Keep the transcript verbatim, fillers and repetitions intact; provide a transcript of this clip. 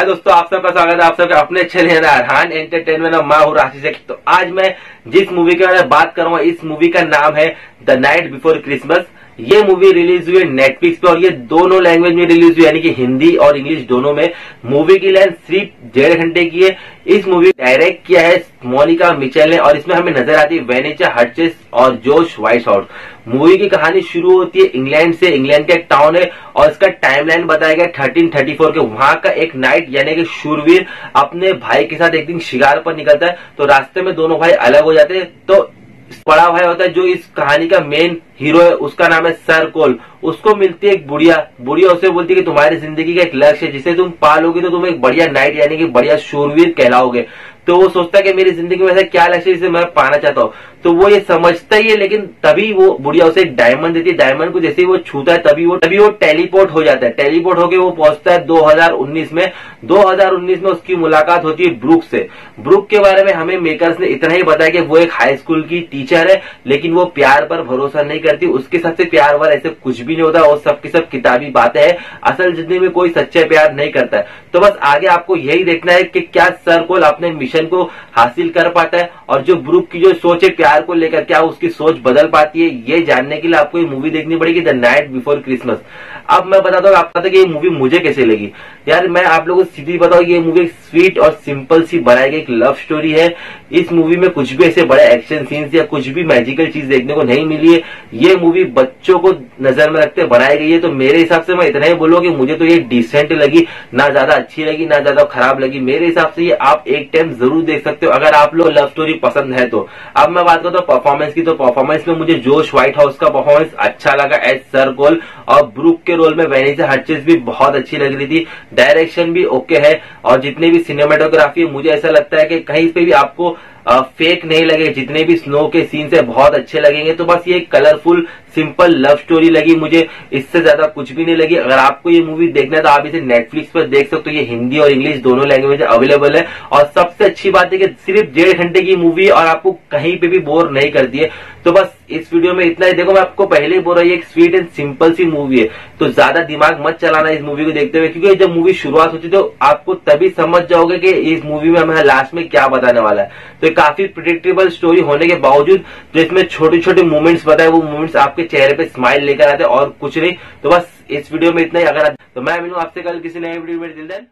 हाय दोस्तों, आप सबका स्वागत है आप सबके अपने चैनल अरहान एंटरटेनमेंट और मैं हूं राशि से। तो आज मैं जिस मूवी के बारे में बात करूंगा, इस मूवी का नाम है द नाइट बिफोर क्रिसमस। ये मूवी रिलीज हुई है नेटफ्लिक्स पे और ये दोनों लैंग्वेज में रिलीज हुई, यानी कि हिंदी और इंग्लिश दोनों में। मूवी की लेंथ सिर्फ डेढ़ घंटे की है। इस मूवी डायरेक्ट किया है मोनिका मिचेल ने और इसमें हमें नजर आती है वेनेसा हर्चेल और जोश वाइट। मूवी की कहानी शुरू होती है इंग्लैंड से। इंग्लैंड का एक टाउन है और इसका टाइमलाइन बताया गया थर्टीन थर्टी फोर के। वहां का एक नाइट यानी कि शूरवीर अपने भाई के साथ एक दिन शिकार पर निकलता है, तो रास्ते में दोनों भाई अलग हो जाते हैं। तो बड़ा भाई होता है जो इस कहानी का मेन हीरो है, उसका नाम है सर कोल। उसको मिलती है एक बुढ़िया। बुढ़िया उसे बोलती है कि तुम्हारी जिंदगी का एक लक्ष्य है, जिसे तुम पालोगे तो तुम एक बढ़िया नाइट यानी कि बढ़िया शूरवीर कहलाओगे। तो वो सोचता है कि मेरी जिंदगी में ऐसा क्या लक्ष्य है जिसे मैं पाना चाहता हूँ। तो वो ये समझता ही है, लेकिन तभी वो बुढ़िया उसे एक डायमंड देती है। डायमंड को जैसे ही वो छूता है तभी वो तभी वो टेलीपोर्ट हो जाता है। टेलीपोर्ट होकर वो पहुंचता है दो हज़ार उन्नीस में। दो हज़ार उन्नीस में उसकी मुलाकात होती है ब्रूक से। ब्रूक के बारे में हमें मेकर्स ने इतना ही बताया कि वो एक हाई स्कूल की टीचर है, लेकिन वो प्यार पर भरोसा नहीं करती। उसके साथ से प्यार वार ऐसे कुछ भी नहीं होता और सबकी सब किताबी बातें है। असल जिंदगी में कोई सच्चा प्यार नहीं करता है। तो बस आगे आपको यही देखना है कि क्या सर कोल अपने मिशन को हासिल कर पाता है और जो ब्रूक की जो सोच है प्यार को लेकर, क्या उसकी सोच बदल पाती है। ये जानने के लिए आपको ये मूवी देखनी पड़ेगी द नाइट बिफोर क्रिसमस। अब मैं बताता हूँ आपको कि ये मूवी मुझे कैसे लगी। यार मैं आप लोगों को सीधी बताऊँ, ये मूवी एक स्वीट और सिंपल सी बनाई गई एक लव स्टोरी है। इस मूवी में कुछ भी ऐसे बड़े एक्शन सीन्स या कुछ भी मैजिकल चीज देखने को नहीं मिली है। ये मूवी बच्चों को नजर में रखते बनाई गई है। तो मेरे हिसाब से मैं इतना ही बोलूँ कि मुझे तो ये डिसेंट लगी, ना ज्यादा अच्छी लगी ना ज्यादा खराब लगी। मेरे हिसाब से ये आप एक टाइम जरूर देख सकते हो अगर आप लोग लव स्टोरी पसंद है तो। अब मैं बात करता हूँ परफॉर्मेंस की, तो परफॉर्मेंस में मुझे जोश व्हाइट हाउस का परफॉर्मेंस अच्छा लगा एज सर कोल और ब्रूक के रोल में वेनेसा हर्चेल भी बहुत अच्छी लग रही थी। डायरेक्शन भी ओके है और जितने भी सिनेमेटोग्राफी मुझे ऐसा लगता है कि कहीं पे भी आपको आ, फेक नहीं लगे। जितने भी स्नो के सीन्स है बहुत अच्छे लगेंगे। तो बस ये कलरफुल सिंपल लव स्टोरी लगी मुझे, इससे ज्यादा कुछ भी नहीं लगी। अगर आपको ये मूवी देखना है तो आप इसे नेटफ्लिक्स पर देख सकते हो। ये हिंदी और इंग्लिश दोनों लैंग्वेज में अवेलेबल है और सबसे अच्छी बात है कि सिर्फ डेढ़ घंटे की मूवी है और आपको कहीं पे भी बोर नहीं करती है। तो बस इस वीडियो में इतना ही। देखो मैं आपको पहले ही बोल रहा हूँ, एक स्वीट एंड सिंपल सी मूवी है, तो ज्यादा दिमाग मत चलाना इस मूवी को देखते हुए, क्योंकि जब मूवी शुरुआत होती है तो आपको तभी समझ जाओगे कि इस मूवी में हमें लास्ट में क्या बताने वाला है। तो काफी प्रेडिक्टेबल स्टोरी होने के बावजूद जो इसमें छोटे छोटे मूवमेंट्स बताए, वो मूवमेंट्स आपके चेहरे पे स्माइल लेकर आते हैं और कुछ नहीं। तो बस इस वीडियो में इतना ही। अगर तो मैं मिलूं आपसे कल किसी नए वीडियो में।